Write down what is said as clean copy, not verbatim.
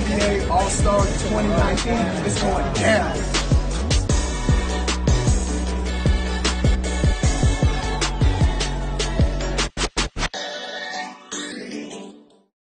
NBA All-Star 2019 is going down.